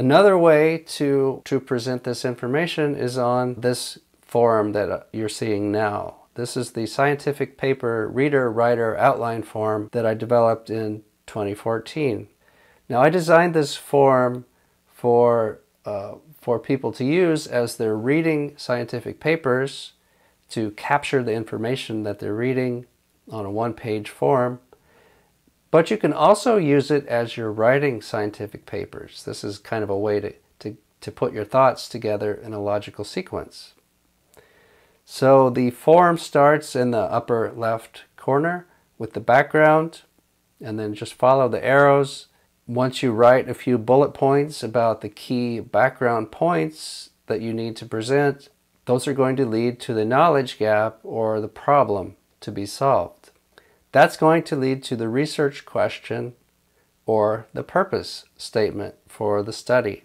Another way to present this information is on this form that you're seeing now. This is the scientific paper reader-writer outline form that I developed in 2014. Now, I designed this form for people to use as they're reading scientific papers to capture the information that they're reading on a one-page form. But you can also use it as you're writing scientific papers. This is kind of a way to put your thoughts together in a logical sequence. So the form starts in the upper left corner with the background, and then just follow the arrows. Once you write a few bullet points about the key background points that you need to present, those are going to lead to the knowledge gap or the problem to be solved. That's going to lead to the research question or the purpose statement for the study.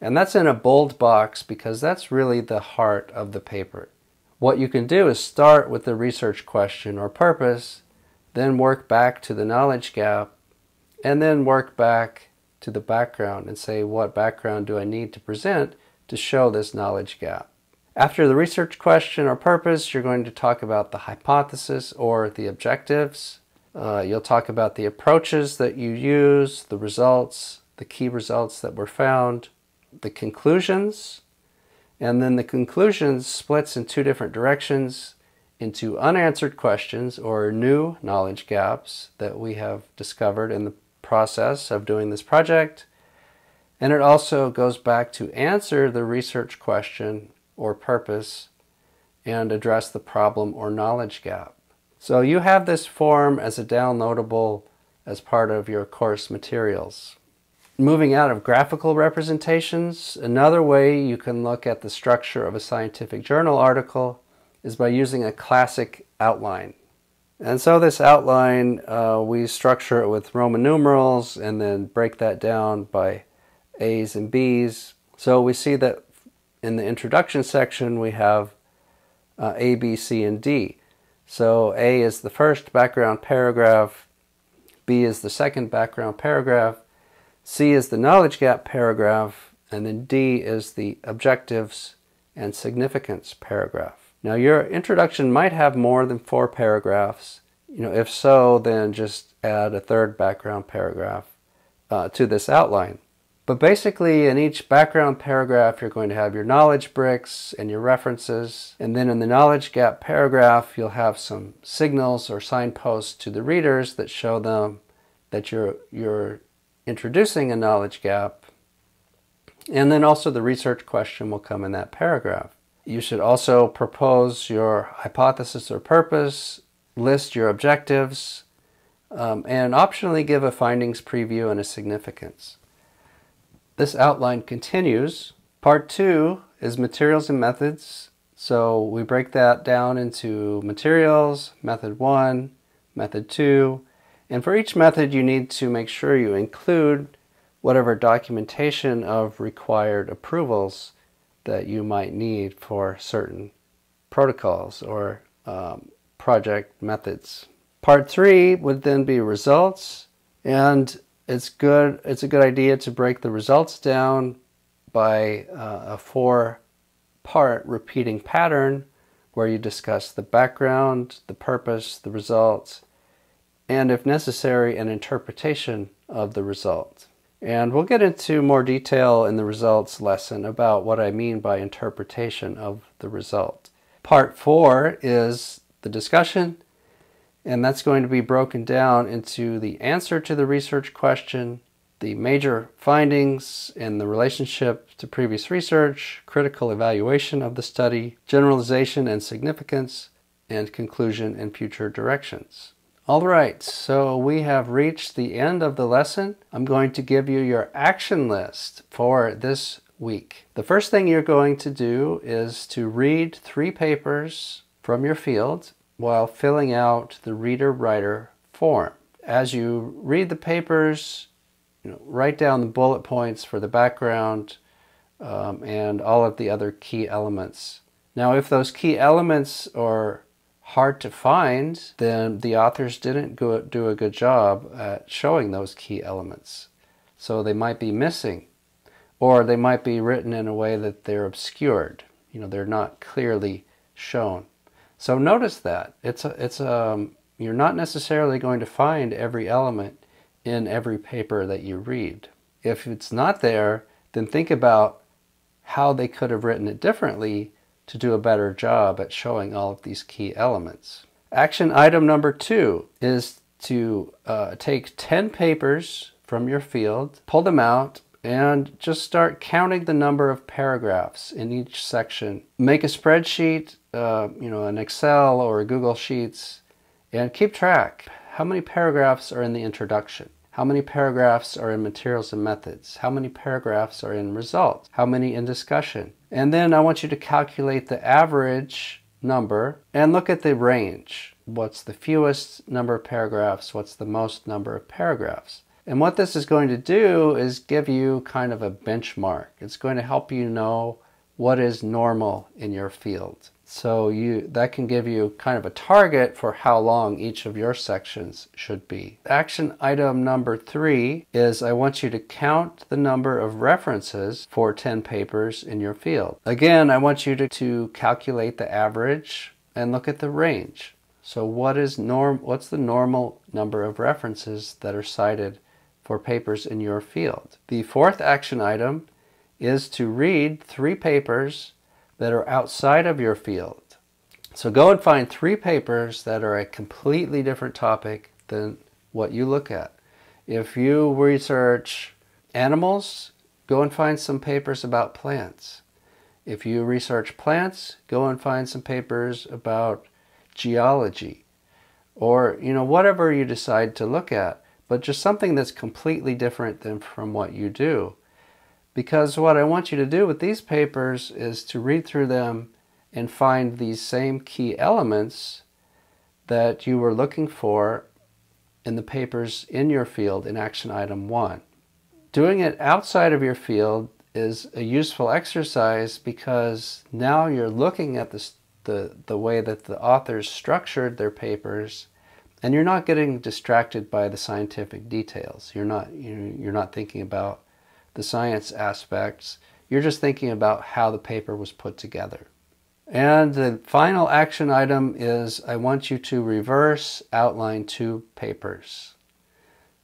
And that's in a bold box because that's really the heart of the paper. What you can do is start with the research question or purpose, then work back to the knowledge gap, and then work back to the background and say, what background do I need to present to show this knowledge gap? After the research question or purpose, you're going to talk about the hypothesis or the objectives. You'll talk about the approaches that you use, the results, the key results that were found, the conclusions, and then the conclusions splits in two different directions into unanswered questions or new knowledge gaps that we have discovered in the process of doing this project. And it also goes back to answer the research question or purpose and address the problem or knowledge gap. So you have this form as a downloadable as part of your course materials. Moving out of graphical representations, another way you can look at the structure of a scientific journal article is by using a classic outline. And so this outline, we structure it with Roman numerals and then break that down by A's and B's. So we see that in the introduction section we have A, B, C, and D. So A is the first background paragraph, B is the second background paragraph, C is the knowledge gap paragraph, and then D is the objectives and significance paragraph. Now your introduction might have more than 4 paragraphs. You know, if so, then just add a third background paragraph to this outline. But basically in each background paragraph you're going to have your knowledge bricks and your references, and then in the knowledge gap paragraph you'll have some signals or signposts to the readers that show them that you're introducing a knowledge gap, and then also the research question will come in that paragraph. You should also propose your hypothesis or purpose, list your objectives, and optionally give a findings preview and a significance. This outline continues. Part 2 is materials and methods. So we break that down into materials, method 1, method 2, and for each method, you need to make sure you include whatever documentation of required approvals that you might need for certain protocols or project methods. Part 3 would then be results, and it's a good idea to break the results down by a 4-part repeating pattern where you discuss the background, the purpose, the results, and if necessary, an interpretation of the result. And we'll get into more detail in the results lesson about what I mean by interpretation of the result. Part 4 is the discussion, and that's going to be broken down into the answer to the research question, the major findings and the relationship to previous research, critical evaluation of the study, generalization and significance, and conclusion and future directions. All right, so we have reached the end of the lesson. I'm going to give you your action list for this week. The first thing you're going to do is to read 3 papers from your field while filling out the reader-writer form. As you read the papers, you know, write down the bullet points for the background and all of the other key elements. Now, if those key elements are hard to find, then the authors didn't do a good job at showing those key elements. So they might be missing. or they might be written in a way that they're obscured. You know, they're not clearly shown. So notice that you're not necessarily going to find every element in every paper that you read. If it's not there, then think about how they could have written it differently to do a better job at showing all of these key elements. Action item number 2 is to take 10 papers from your field, pull them out, and just start counting the number of paragraphs in each section. Make a spreadsheet, you know, an Excel or a Google Sheets, and keep track. How many paragraphs are in the introduction? How many paragraphs are in materials and methods? How many paragraphs are in results? How many in discussion? And then I want you to calculate the average number and look at the range. What's the fewest number of paragraphs? What's the most number of paragraphs? And what this is going to do is give you kind of a benchmark. It's going to help you know what is normal in your field. So that can give you kind of a target for how long each of your sections should be. Action item number 3 is I want you to count the number of references for 10 papers in your field. Again, I want you to calculate the average and look at the range. So what's the normal number of references that are cited for papers in your field. The 4th action item is to read 3 papers that are outside of your field. So go and find 3 papers that are a completely different topic than what you look at. If you research animals, go and find some papers about plants. If you research plants, go and find some papers about geology, or you know, whatever you decide to look at. But just something that's completely different than from what you do. Because what I want you to do with these papers is to read through them and find these same key elements that you were looking for in the papers in your field in action item 1. Doing it outside of your field is a useful exercise because now you're looking at the way that the authors structured their papers, and you're not getting distracted by the scientific details. You're not thinking about the science aspects. You're just thinking about how the paper was put together. And the final action item is I want you to reverse outline 2 papers.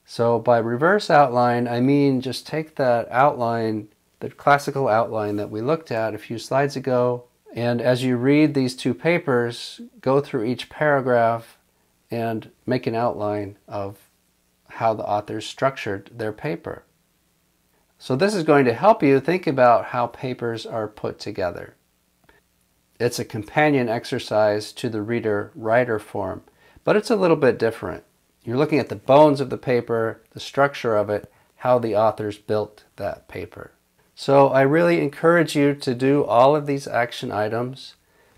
So by reverse outline, I mean just take that outline, the classical outline that we looked at a few slides ago, and as you read these 2 papers, go through each paragraph and make an outline of how the authors structured their paper. So this is going to help you think about how papers are put together. It's a companion exercise to the reader-writer form, but it's a little bit different. You're looking at the bones of the paper, the structure of it, how the authors built that paper. So I really encourage you to do all of these action items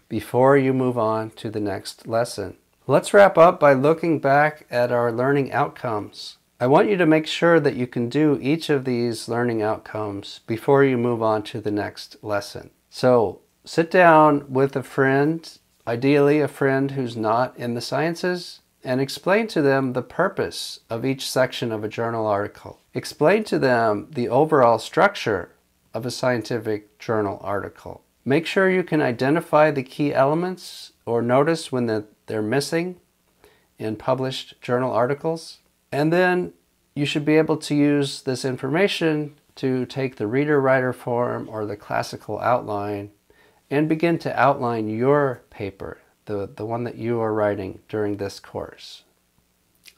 before you move on to the next lesson. Let's wrap up by looking back at our learning outcomes. I want you to make sure that you can do each of these learning outcomes before you move on to the next lesson. So sit down with a friend, ideally a friend who's not in the sciences, and explain to them the purpose of each section of a journal article. Explain to them the overall structure of a scientific journal article. Make sure you can identify the key elements or notice when they're missing in published journal articles. And then you should be able to use this information to take the reader-writer form or the classical outline and begin to outline your paper, the one that you are writing during this course.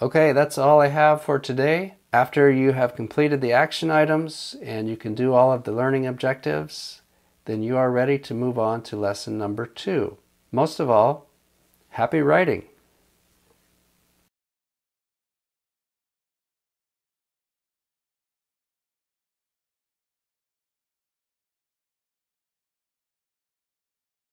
Okay, that's all I have for today. After you have completed the action items and you can do all of the learning objectives, then you are ready to move on to lesson number 2. Most of all, happy writing!